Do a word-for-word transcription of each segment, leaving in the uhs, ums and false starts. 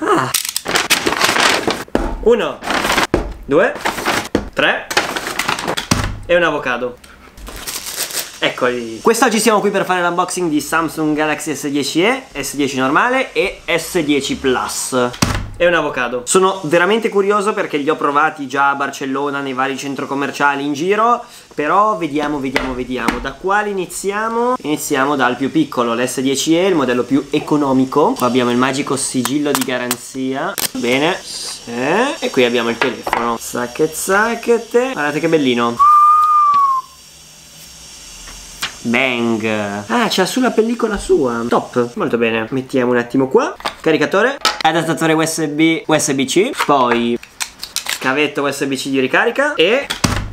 Ah. Uno, due, tre e un avocado. Eccoli. Quest'oggi siamo qui per fare l'unboxing di Samsung Galaxy S dieci e, S dieci normale e S dieci Plus. E un avocado. Sono veramente curioso perché li ho provati già a Barcellona, nei vari centri commerciali in giro. Però vediamo, vediamo, vediamo. Da quale iniziamo? Iniziamo dal più piccolo, l'S dieci e, il modello più economico. Qua abbiamo il magico sigillo di garanzia. Bene. Eh, e qui abbiamo il telefono. Zacche zacchete. Guardate che bellino. Bang. Ah, c'ha sulla pellicola sua. Top. Molto bene. Mettiamo un attimo qua. Caricatore. Adattatore U S B, U S B C, poi cavetto U S B C di ricarica e,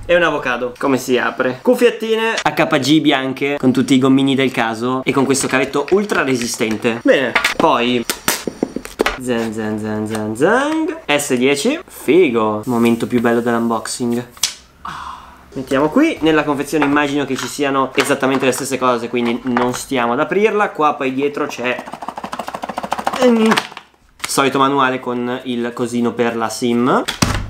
e un avocado. Come si apre? Cuffiettine A K G bianche con tutti i gommini del caso e con questo cavetto ultra resistente. Bene, poi zang zang zang zang zang S dieci, figo. Momento più bello dell'unboxing. Mettiamo qui, nella confezione immagino che ci siano esattamente le stesse cose, quindi non stiamo ad aprirla. Qua poi dietro c'è solito manuale con il cosino per la SIM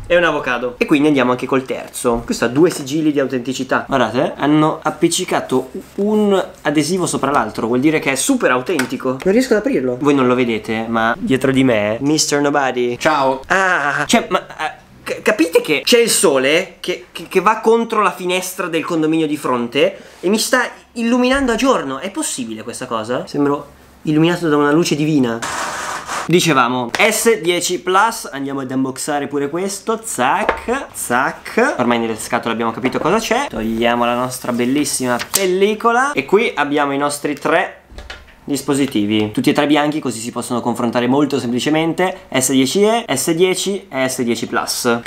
e un avocado. E quindi andiamo anche col terzo. Questo ha due sigilli di autenticità. Guardate, hanno appiccicato un adesivo sopra l'altro. Vuol dire che è super autentico. Non riesco ad aprirlo. Voi non lo vedete, ma dietro di me mister Nobody. Ciao. Ah, cioè, ma... Uh, capite che c'è il sole che, che, che va contro la finestra del condominio di fronte e mi sta illuminando a giorno. È possibile questa cosa? Sembro illuminato da una luce divina. Dicevamo S dieci Plus, andiamo ad unboxare pure questo. Zac, zac. Ormai nelle scatole abbiamo capito cosa c'è. Togliamo la nostra bellissima pellicola. E qui abbiamo i nostri tre dispositivi, tutti e tre bianchi, così si possono confrontare molto semplicemente. S dieci e, S dieci e S dieci Plus.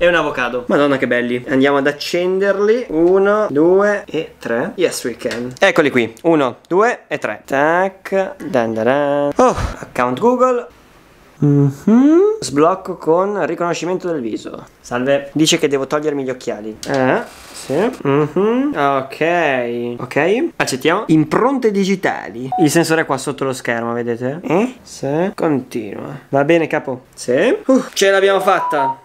E un avocado. Madonna che belli. Andiamo ad accenderli. Uno, due e tre. Yes we can. Eccoli qui. Uno, due e tre. Tac. Dan dan dan. Oh, account Google. Mm-hmm. Sblocco con riconoscimento del viso. Salve. Dice che devo togliermi gli occhiali. Eh, sì. Mm-hmm. Ok. Ok. Accettiamo. Impronte digitali. Il sensore è qua sotto lo schermo, vedete? Eh? Sì. Continua. Va bene capo? Sì. Uh, ce l'abbiamo fatta.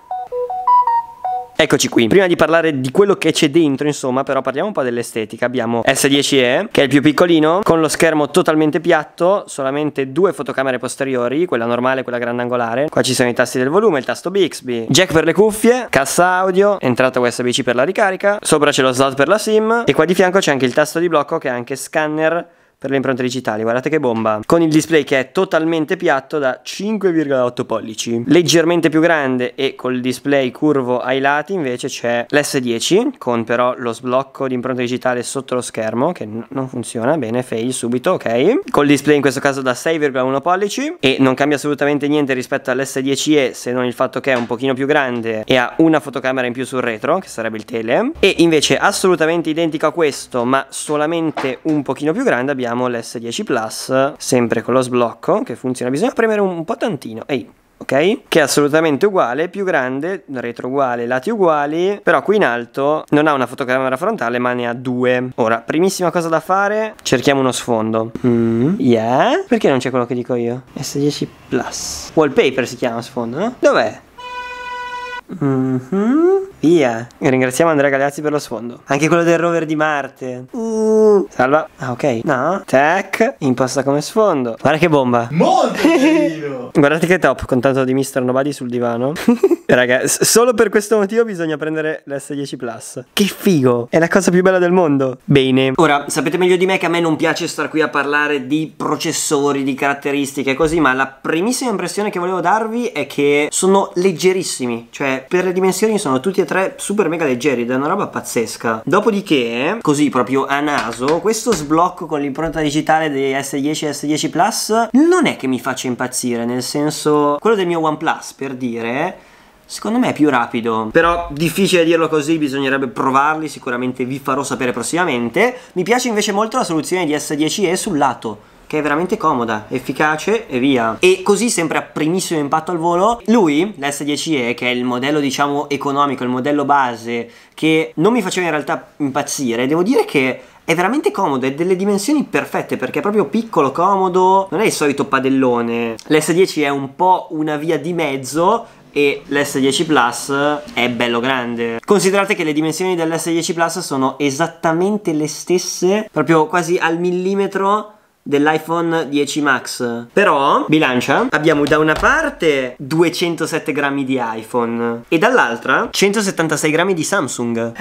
Eccoci qui. Prima di parlare di quello che c'è dentro, insomma, però parliamo un po' dell'estetica. Abbiamo S dieci e, che è il più piccolino, con lo schermo totalmente piatto, solamente due fotocamere posteriori, quella normale e quella grandangolare. Qua ci sono i tasti del volume, il tasto Bixby, jack per le cuffie, cassa audio, entrata U S B C per la ricarica, sopra c'è lo slot per la SIM e qua di fianco c'è anche il tasto di blocco che è anche scanner per le impronte digitali. Guardate che bomba. Con il display che è totalmente piatto da cinque virgola otto pollici, leggermente più grande, e col display curvo ai lati invece c'è l'S dieci con però lo sblocco di impronta digitale sotto lo schermo che non funziona bene. Fail subito, ok. Col display in questo caso da sei virgola uno pollici e non cambia assolutamente niente rispetto all'S dieci e, se non il fatto che è un pochino più grande e ha una fotocamera in più sul retro che sarebbe il tele. E invece assolutamente identico a questo ma solamente un pochino più grande abbiamo l'S dieci Plus, sempre con lo sblocco che funziona, bisogna premere un po' tantino. Ehi, ok? Che è assolutamente uguale, più grande, retro uguale, lati uguali, però qui in alto non ha una fotocamera frontale ma ne ha due. Ora, primissima cosa da fare, cerchiamo uno sfondo. Mm, yeah? Perché non c'è quello che dico io? S dieci Plus. Wallpaper si chiama sfondo, no? Dov'è? Mm-hmm. Via. Ringraziamo Andrea Galeazzi per lo sfondo. Anche quello del rover di Marte. uh. Salva. Ah ok. No. Tac. Imposta come sfondo. Guarda che bomba. Molto carino. Guardate che top. Con tanto di mister Nobody sul divano. Raga, solo per questo motivo bisogna prendere l'S dieci Plus. Che figo. È la cosa più bella del mondo. Bene. Ora, sapete meglio di me che a me non piace star qui a parlare di processori, di caratteristiche e così, ma la primissima impressione che volevo darvi è che sono leggerissimi. Cioè, per le dimensioni sono tutti e tre super mega leggeri, ed è una roba pazzesca. Dopodiché, così proprio a naso, questo sblocco con l'impronta digitale dei S dieci e S dieci Plus non è che mi faccia impazzire, nel senso, quello del mio OnePlus, per dire, secondo me è più rapido. Però difficile dirlo così, bisognerebbe provarli, sicuramente vi farò sapere prossimamente. Mi piace invece molto la soluzione di S dieci e sul lato, che è veramente comoda, efficace e via. E così sempre a primissimo impatto al volo, lui, l'S dieci e, che è il modello diciamo economico, il modello base, che non mi faceva in realtà impazzire, devo dire che è veramente comodo, è delle dimensioni perfette perché è proprio piccolo, comodo, non è il solito padellone. L'S dieci è un po' una via di mezzo e l'S dieci Plus è bello grande. Considerate che le dimensioni dell'S dieci Plus sono esattamente le stesse, proprio quasi al millimetro, dell'iPhone dieci Max. Però bilancia, abbiamo da una parte duecentosette grammi di iPhone e dall'altra centosettantasei grammi di Samsung,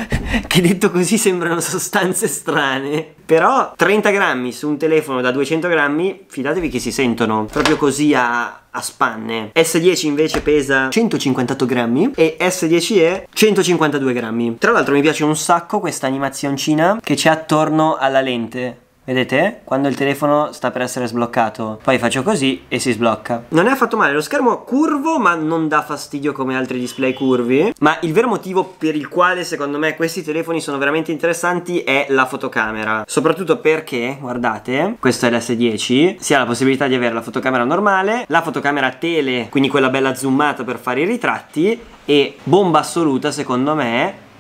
che detto così sembrano sostanze strane, però trenta grammi su un telefono da duecento grammi, fidatevi che si sentono proprio così a a spanne. S dieci invece pesa centocinquantotto grammi e S dieci e centocinquantadue grammi. Tra l'altro mi piace un sacco questa animazioncina che c'è attorno alla lente. Vedete? Quando il telefono sta per essere sbloccato, poi faccio così e si sblocca. Non è affatto male, lo schermo curvo ma non dà fastidio come altri display curvi. Ma il vero motivo per il quale secondo me questi telefoni sono veramente interessanti è la fotocamera. Soprattutto perché, guardate, questo è l'S dieci, si ha la possibilità di avere la fotocamera normale, la fotocamera tele, quindi quella bella zoomata per fare i ritratti, e bomba assoluta secondo me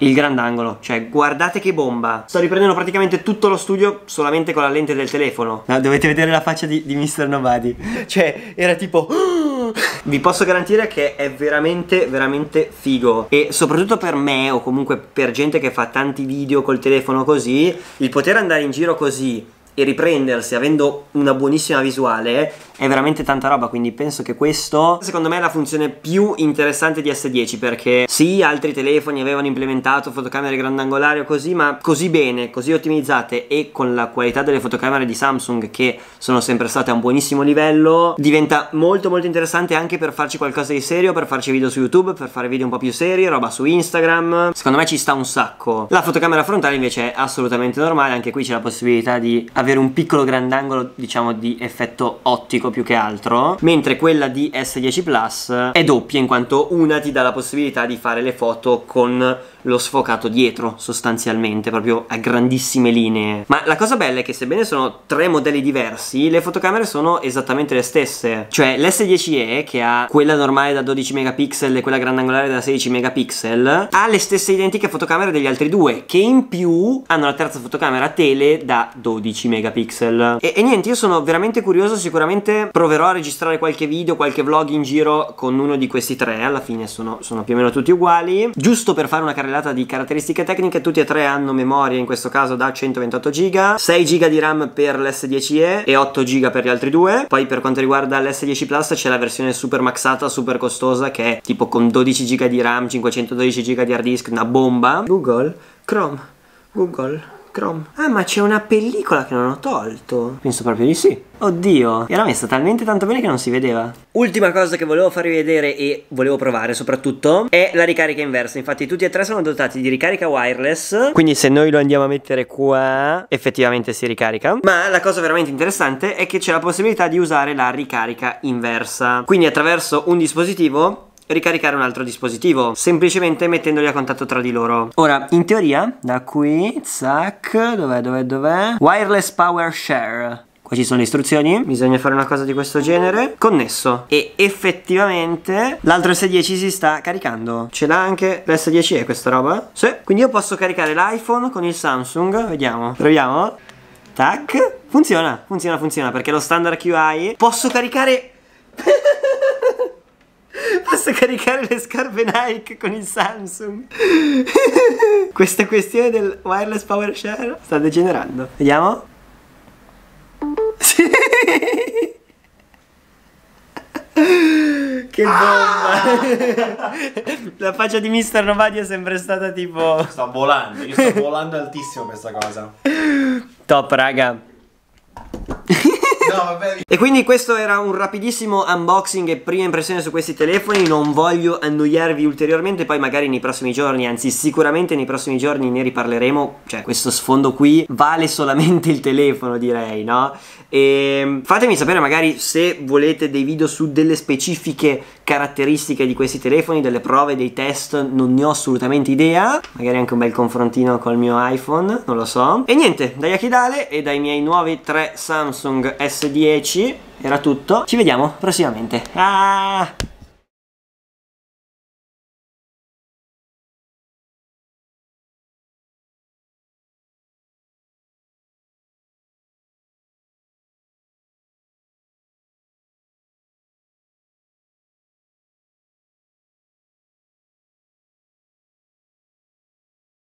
il grandangolo. Cioè guardate che bomba. Sto riprendendo praticamente tutto lo studio solamente con la lente del telefono. No, dovete vedere la faccia di, di mister Nobody. Cioè era tipo vi posso garantire che è veramente veramente figo. E soprattutto per me, o comunque per gente che fa tanti video col telefono così, il poter andare in giro così e riprendersi avendo una buonissima visuale è veramente tanta roba. Quindi penso che questo secondo me è la funzione più interessante di S dieci, perché sì, altri telefoni avevano implementato fotocamere grandangolari o così, ma così bene, così ottimizzate e con la qualità delle fotocamere di Samsung, che sono sempre state a un buonissimo livello, diventa molto molto interessante anche per farci qualcosa di serio, per farci video su YouTube, per fare video un po' più seri, roba su Instagram. Secondo me ci sta un sacco. La fotocamera frontale invece è assolutamente normale, anche qui c'è la possibilità di avere un piccolo grandangolo, diciamo di effetto ottico più che altro, mentre quella di S dieci Plus è doppia, in quanto una ti dà la possibilità di fare le foto con lo sfocato dietro sostanzialmente, proprio a grandissime linee. Ma la cosa bella è che sebbene sono tre modelli diversi, le fotocamere sono esattamente le stesse. Cioè l'S dieci e, che ha quella normale da dodici megapixel e quella grandangolare da sedici megapixel, ha le stesse identiche fotocamere degli altri due, che in più hanno la terza fotocamera tele da dodici megapixel. E, e niente, io sono veramente curioso, sicuramente proverò a registrare qualche video, qualche vlog in giro con uno di questi tre. Alla fine sono, sono più o meno tutti uguali, giusto per fare una carrellata di caratteristiche tecniche. Tutti e tre hanno memoria, in questo caso da centoventotto giga, sei giga di RAM per l'S dieci e e otto giga per gli altri due. Poi per quanto riguarda l'S dieci Plus c'è la versione super maxata, super costosa, che è tipo con dodici giga di RAM, cinquecentododici giga di hard disk, una bomba. Google Chrome, Google Chrome. Ah, ma c'è una pellicola che non ho tolto. Penso proprio di sì. Oddio, era messa talmente tanto bene che non si vedeva. Ultima cosa che volevo farvi vedere e volevo provare soprattutto è la ricarica inversa. Infatti tutti e tre sono dotati di ricarica wireless, quindi se noi lo andiamo a mettere qua effettivamente si ricarica. Ma la cosa veramente interessante è che c'è la possibilità di usare la ricarica inversa, quindi attraverso un dispositivo ricaricare un altro dispositivo, semplicemente mettendoli a contatto tra di loro. Ora, in teoria, da qui, zac, dov'è, dov'è, dov'è? Wireless Power Share. Qua ci sono le istruzioni, bisogna fare una cosa di questo genere. Connesso. E effettivamente l'altro S dieci si sta caricando. Ce l'ha anche l'S dieci e questa roba? Sì. Quindi io posso caricare l'iPhone con il Samsung. Vediamo. Proviamo. Tac. Funziona, funziona, funziona, perché lo standard Q I. Posso caricare... Posso caricare le scarpe Nike con il Samsung. Questa questione del wireless power share sta degenerando. Vediamo. Sì. Che bomba. Ah! La faccia di mister Nobody è sempre stata tipo sta volando, io sto volando altissimo questa cosa. Top raga. No, vabbè. E quindi questo era un rapidissimo unboxing e prima impressione su questi telefoni. Non voglio annoiarvi ulteriormente, poi magari nei prossimi giorni, anzi sicuramente nei prossimi giorni ne riparleremo. Cioè questo sfondo qui vale solamente il telefono, direi, no? E fatemi sapere magari se volete dei video su delle specifiche caratteristiche di questi telefoni, delle prove, dei test, non ne ho assolutamente idea. Magari anche un bel confrontino col mio iPhone, non lo so. E niente, da Yakidale e dai miei nuovi tre Samsung S dieci era tutto. Ci vediamo prossimamente. Ah!